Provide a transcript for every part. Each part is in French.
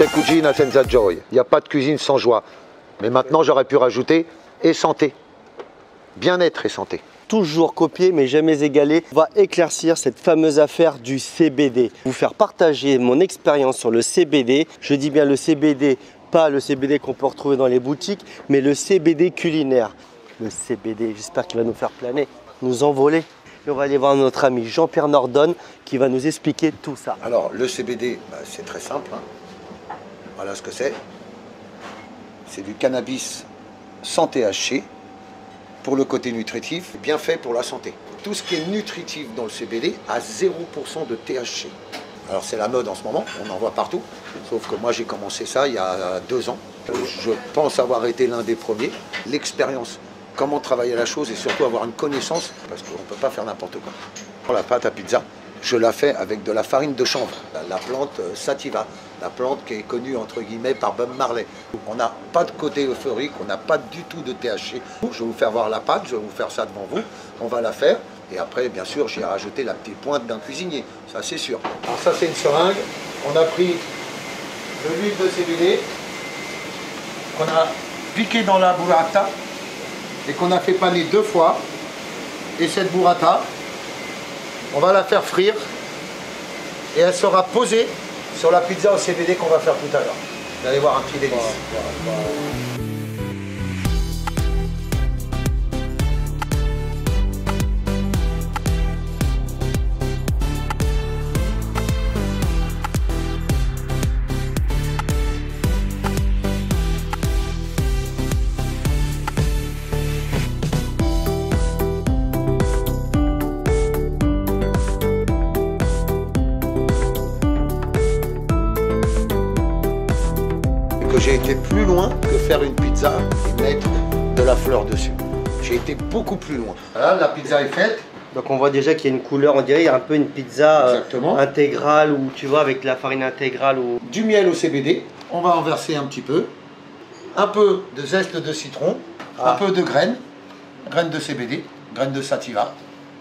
C'è cucina senza gioia. Il n'y a pas de cuisine sans joie. Mais maintenant, j'aurais pu rajouter et santé. Bien-être et santé. Toujours copié mais jamais égalé. On va éclaircir cette fameuse affaire du CBD. Vous faire partager mon expérience sur le CBD. Je dis bien le CBD, pas le CBD qu'on peut retrouver dans les boutiques, mais le CBD culinaire. Le CBD, j'espère qu'il va nous faire planer, nous envoler. Et on va aller voir notre ami Jean-Pierre Nordon qui va nous expliquer tout ça. Alors le CBD, bah, c'est très simple. Hein. Voilà ce que c'est. C'est du cannabis sans THC. Pour le côté nutritif, bien fait pour la santé. Tout ce qui est nutritif dans le CBD a 0% de THC. Alors c'est la mode en ce moment, on en voit partout. Sauf que moi j'ai commencé ça il y a 2 ans. Je pense avoir été l'un des premiers. L'expérience, comment travailler la chose et surtout avoir une connaissance, parce qu'on ne peut pas faire n'importe quoi. Pour la pâte à pizza, je la fais avec de la farine de chanvre, la plante sativa, la plante qui est connue entre guillemets par Bob Marley. On n'a pas de côté euphorique, on n'a pas du tout de THC. Je vais vous faire voir la pâte, je vais vous faire ça devant vous, on va la faire. Et après, bien sûr, j'ai rajouté la petite pointe d'un cuisinier, ça c'est sûr. Alors ça c'est une seringue, on a pris de l'huile de CBD, qu'on a piqué dans la burrata et qu'on a fait paner 2 fois. Et cette burrata, on va la faire frire et elle sera posée sur la pizza au CBD qu'on va faire tout à l'heure. Vous allez voir un petit délice. J'ai été plus loin que faire une pizza et mettre de la fleur dessus. J'ai été beaucoup plus loin. Voilà, la pizza est faite. Donc on voit déjà qu'il y a une couleur, on dirait il y a un peu une pizza intégrale ou tu vois avec la farine intégrale. Ou... Du miel au CBD, on va en verser un peu de zeste de citron, un peu de graines, graines de CBD, graines de sativa,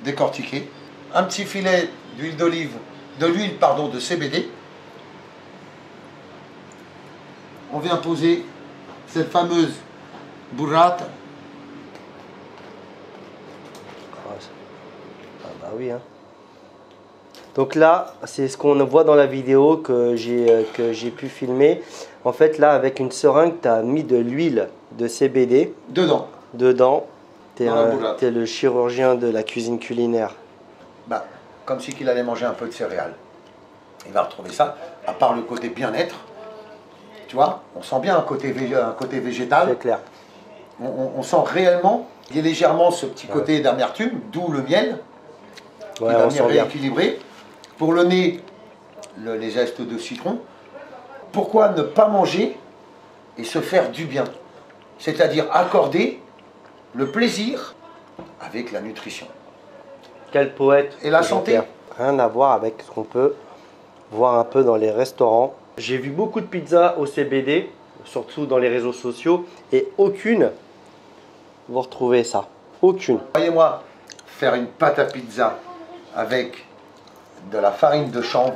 décortiquées, un petit filet d'huile d'olive, de l'huile pardon de CBD. On vient poser cette fameuse burrata. Ah bah oui hein. Donc là, c'est ce qu'on voit dans la vidéo que j'ai pu filmer. En fait là, avec une seringue, tu as mis de l'huile de CBD. Dedans. Tu es le chirurgien de la cuisine culinaire. Bah, comme si qu'il allait manger un peu de céréales. Il va retrouver ça, à part le côté bien-être. Tu vois, on sent bien un côté végétal. C'est clair. On sent réellement, il y a légèrement ce petit côté d'amertume, d'où le miel. Ouais, il va venir rééquilibrer. Pour le nez, les zestes de citron. Pourquoi ne pas manger et se faire du bien? C'est-à-dire accorder le plaisir avec la nutrition. Quel poète. Et la santé. Rien à voir avec ce qu'on peut voir un peu dans les restaurants. J'ai vu beaucoup de pizzas au CBD, surtout dans les réseaux sociaux, et aucune, vous retrouvez ça, aucune. Voyez-moi faire une pâte à pizza avec de la farine de chanvre,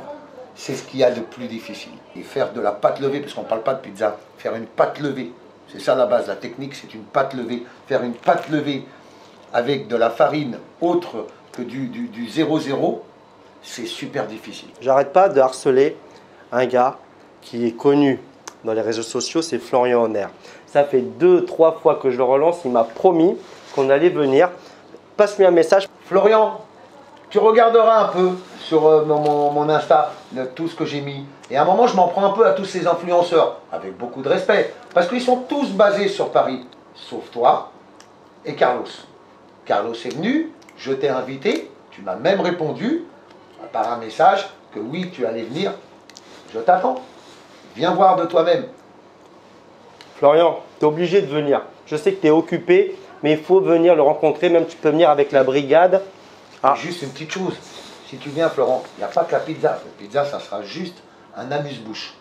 c'est ce qu'il y a de plus difficile. Et faire de la pâte levée, parce qu'on ne parle pas de pizza, faire une pâte levée, c'est ça la base, la technique, c'est une pâte levée. Faire une pâte levée avec de la farine autre que du 0,0, c'est super difficile. J'arrête pas de harceler un gars qui est connu dans les réseaux sociaux, c'est Florian Honner. Ça fait 2, 3 fois que je le relance, il m'a promis qu'on allait venir. Passe-lui un message. Florian, tu regarderas un peu sur mon Insta, tout ce que j'ai mis. Et à un moment, je m'en prends un peu à tous ces influenceurs, avec beaucoup de respect, parce qu'ils sont tous basés sur Paris, sauf toi et Carlos. Carlos est venu, je t'ai invité, tu m'as même répondu par un message que oui, tu allais venir. Je t'attends. Viens voir de toi-même. Florian, tu es obligé de venir. Je sais que tu es occupé, mais il faut venir le rencontrer. Même tu peux venir avec la brigade. Ah. Juste une petite chose. Si tu viens, Florent, il n'y a pas que la pizza. La pizza, ça sera juste un amuse-bouche.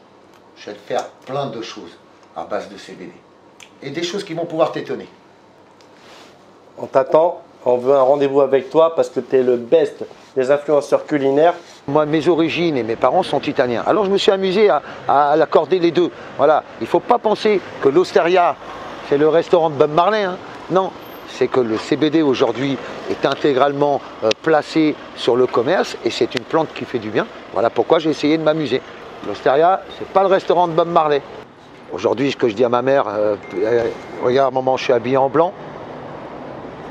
Je vais te faire plein de choses à base de CBD. Et des choses qui vont pouvoir t'étonner. On t'attend on veut un rendez-vous avec toi parce que tu es le best des influenceurs culinaires. Moi, mes origines et mes parents sont italiens. Alors, je me suis amusé à l'accorder les deux. Voilà, il ne faut pas penser que l'Osteria, c'est le restaurant de Bob Marley. Hein. Non, c'est que le CBD aujourd'hui est intégralement placé sur le commerce et c'est une plante qui fait du bien. Voilà pourquoi j'ai essayé de m'amuser. L'Osteria, c'est pas le restaurant de Bob Marley. Aujourd'hui, ce que je dis à ma mère, regarde maman, je suis habillé en blanc,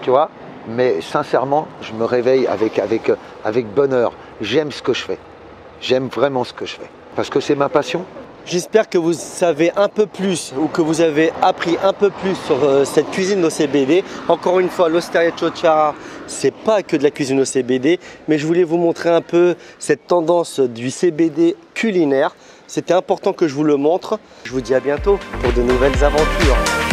tu vois, mais sincèrement, je me réveille avec bonheur. J'aime ce que je fais, j'aime vraiment ce que je fais, parce que c'est ma passion. J'espère que vous savez un peu plus ou que vous avez appris un peu plus sur cette cuisine au CBD. Encore une fois, l'Osteria Ciociara, c'est pas que de la cuisine au CBD, mais je voulais vous montrer un peu cette tendance du CBD culinaire. C'était important que je vous le montre. Je vous dis à bientôt pour de nouvelles aventures.